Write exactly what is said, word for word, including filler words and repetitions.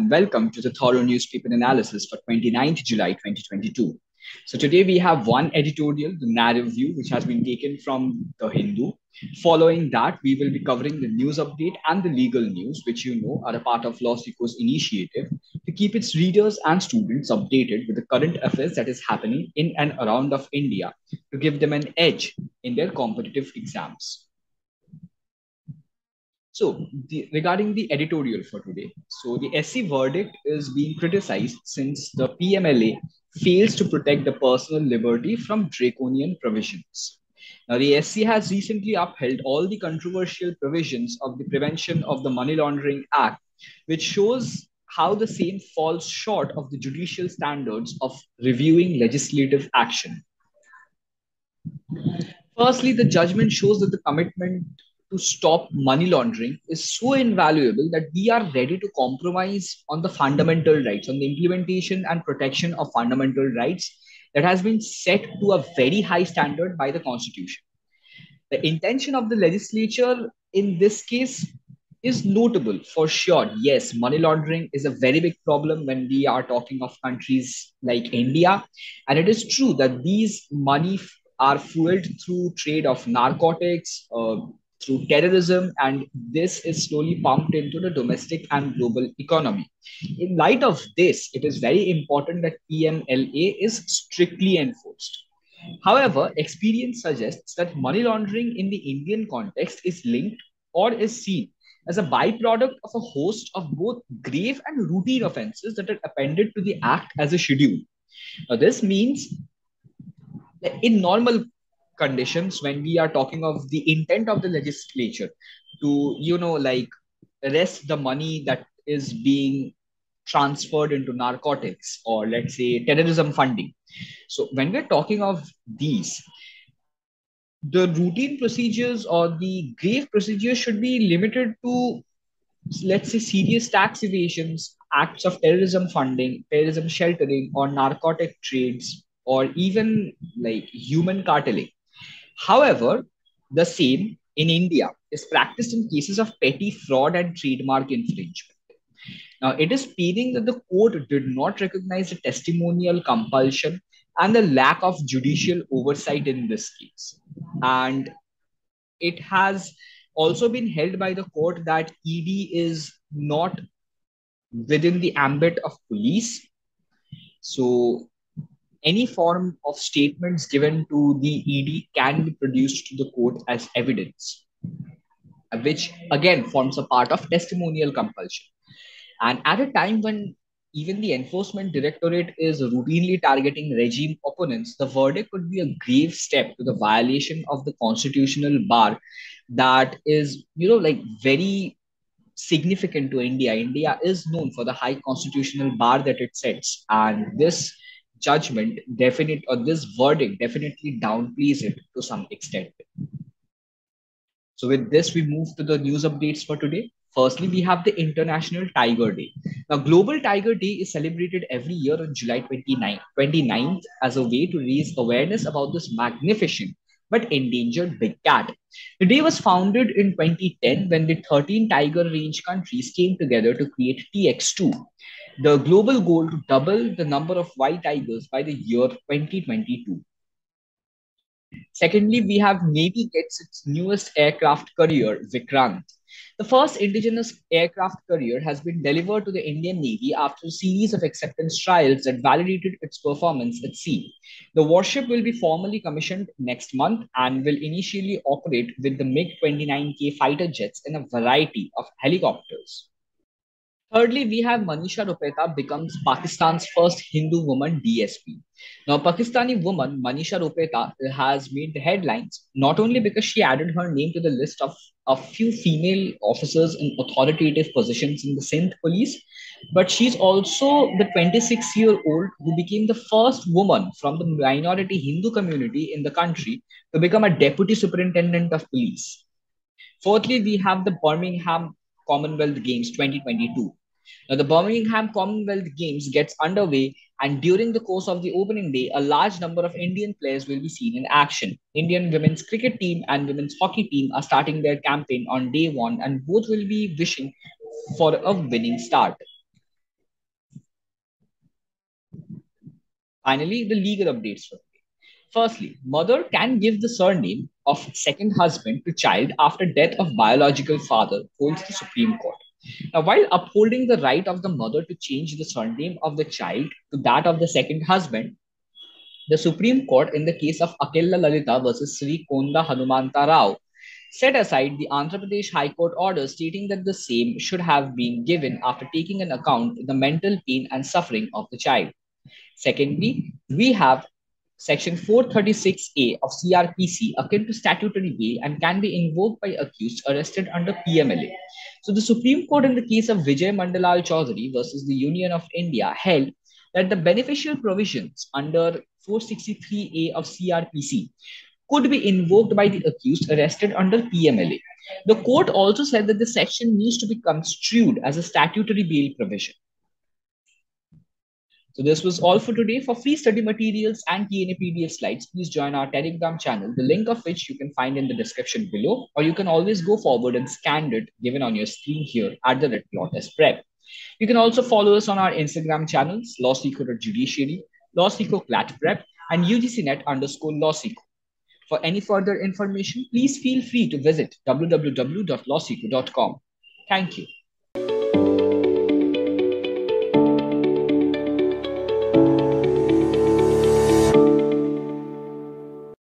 and welcome to the Thorough Newspaper Analysis for twenty-ninth July twenty twenty-two. So today we have one editorial, the narrative view, which has been taken from The Hindu. Following that, we will be covering the news update and the legal news, which you know are a part of LawSikho's initiative to keep its readers and students updated with the current affairs that is happening in and around of India to give them an edge in their competitive exams. So the, regarding the editorial for today, so the S C verdict is being criticized since the P M L A fails to protect the personal liberty from draconian provisions. Now, the S C has recently upheld all the controversial provisions of the Prevention of the Money Laundering Act, which shows how the same falls short of the judicial standards of reviewing legislative action. Firstly, the judgment shows that the commitment to stop money laundering is so invaluable that we are ready to compromise on the fundamental rights, on the implementation and protection of fundamental rights that has been set to a very high standard by the Constitution. The intention of the legislature in this case is notable for sure. Yes, money laundering is a very big problem when we are talking of countries like India. And it is true that these money are fueled through trade of narcotics, uh, through terrorism, and this is slowly pumped into the domestic and global economy. In light of this, it is very important that P M L A is strictly enforced. However, experience suggests that money laundering in the Indian context is linked or is seen as a byproduct of a host of both grave and routine offenses that are appended to the act as a schedule. Now, this means that in normal conditions, when we are talking of the intent of the legislature to, you know, like arrest the money that is being transferred into narcotics or, let's say, terrorism funding. So when we're talking of these, the routine procedures or the grave procedures should be limited to, let's say, serious tax evasions, acts of terrorism funding, terrorism sheltering, or narcotic trades, or even like human carteling. However, the same in India is practiced in cases of petty fraud and trademark infringement. Now, it is painful that the court did not recognize the testimonial compulsion and the lack of judicial oversight in this case. And it has also been held by the court that E D is not within the ambit of police. So any form of statements given to the E D can be produced to the court as evidence, which again forms a part of testimonial compulsion. And at a time when even the enforcement directorate is routinely targeting regime opponents, the verdict could be a grave step to the violation of the constitutional bar that is, you know, like very significant to India. India is known for the high constitutional bar that it sets, and this judgment definite or this verdict definitely downplays it to some extent. So with this, we move to the news updates for today. Firstly, we have the International Tiger Day. Now, Global Tiger Day is celebrated every year on July twenty-ninth as a way to raise awareness about this magnificent but endangered big cat. The day was founded in twenty ten when the thirteen tiger range countries came together to create T X two. The global goal to double the number of wild tigers by the year twenty twenty-two. Secondly, we have Navy gets its newest aircraft carrier, Vikrant. The first indigenous aircraft carrier has been delivered to the Indian Navy after a series of acceptance trials that validated its performance at sea. The warship will be formally commissioned next month and will initially operate with the MiG twenty-nine K fighter jets and a variety of helicopters. Thirdly, we have Manisha Rupeta becomes Pakistan's first Hindu woman D S P. Now, Pakistani woman Manisha Rupeta has made the headlines not only because she added her name to the list of a few female officers in authoritative positions in the Sindh police, but she's also the twenty-six-year-old who became the first woman from the minority Hindu community in the country to become a deputy superintendent of police. Fourthly, we have the Birmingham Commonwealth Games twenty twenty-two. Now, the Birmingham Commonwealth Games gets underway, and during the course of the opening day, a large number of Indian players will be seen in action. Indian women's cricket team and women's hockey team are starting their campaign on day one, and both will be wishing for a winning start. Finally, the legal updates for the day. Firstly, mother can give the surname of second husband to child after death of biological father, holds the Supreme Court. Now, while upholding the right of the mother to change the surname of the child to that of the second husband, the Supreme Court, in the case of Akella Lalita versus Sri Konda Hanumantha Rao, set aside the Andhra Pradesh High Court order stating that the same should have been given after taking into account the mental pain and suffering of the child. Secondly, we have Section four thirty-six A of C R P C akin to statutory bail and can be invoked by accused arrested under P M L A. So the Supreme Court, in the case of Vijay Madanlal Choudhary versus the Union of India, held that the beneficial provisions under four sixty-three A of C R P C could be invoked by the accused arrested under P M L A. The court also said that the section needs to be construed as a statutory bail provision. So this was all for today. For free study materials and Q and A P D F slides, please join our Telegram channel, the link of which you can find in the description below, or you can always go forward and scan it given on your screen here at the Red Plot as Prep. You can also follow us on our Instagram channels, LawSikho.Judiciary, LawSikho.ClatPrep, and UGCnet underscore LawSikho. For any further information, please feel free to visit w w w dot lawsikho dot com. Thank you.